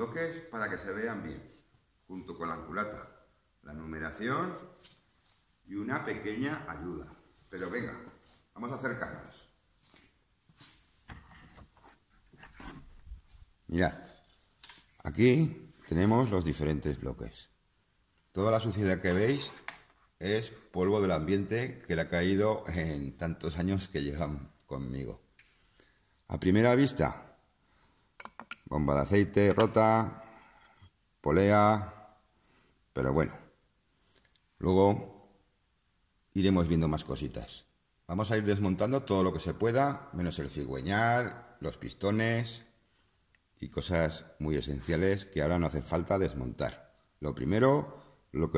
bloques para que se vean bien, junto con la culata, la numeración y una pequeña ayuda. Pero venga, vamos a acercarnos. Mirad, aquí tenemos los diferentes bloques. Toda la suciedad que veis es polvo del ambiente que le ha caído en tantos años que llevan conmigo. A primera vista, bomba de aceite rota, polea, pero bueno. Luego iremos viendo más cositas. Vamos a ir desmontando todo lo que se pueda, menos el cigüeñal, los pistones y cosas muy esenciales que ahora no hace falta desmontar. Lo primero,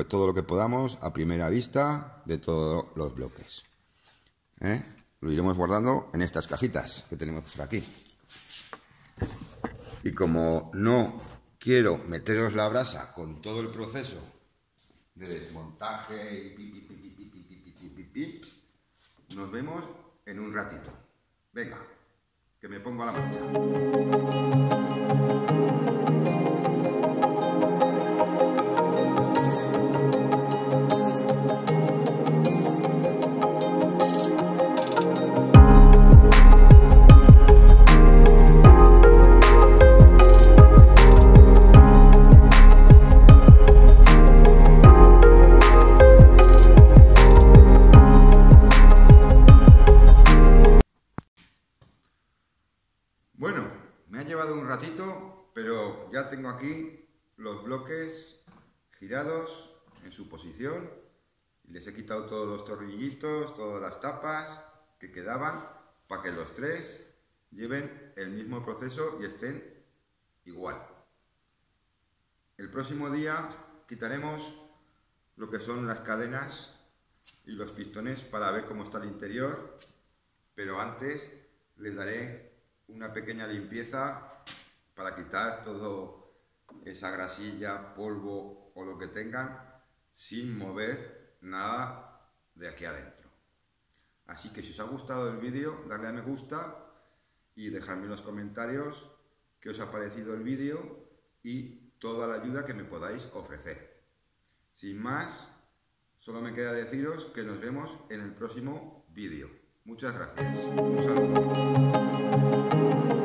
todo lo que podamos a primera vista de todos los bloques. Lo iremos guardando en estas cajitas que tenemos por aquí. Y como no quiero meteros la brasa con todo el proceso de desmontaje y nos vemos en un ratito. Venga, que me pongo a la marcha. Pero ya tengo aquí los bloques girados en su posición. Les he quitado todos los tornillitos, todas las tapas que quedaban para que los tres lleven el mismo proceso y estén igual. El próximo día quitaremos lo que son las cadenas y los pistones para ver cómo está el interior, pero antes les daré una pequeña limpieza para quitar toda esa grasilla, polvo o lo que tengan, sin mover nada de aquí adentro. Así que si os ha gustado el vídeo, darle a me gusta y dejadme en los comentarios qué os ha parecido el vídeo y toda la ayuda que me podáis ofrecer. Sin más, solo me queda deciros que nos vemos en el próximo vídeo. Muchas gracias. Un saludo.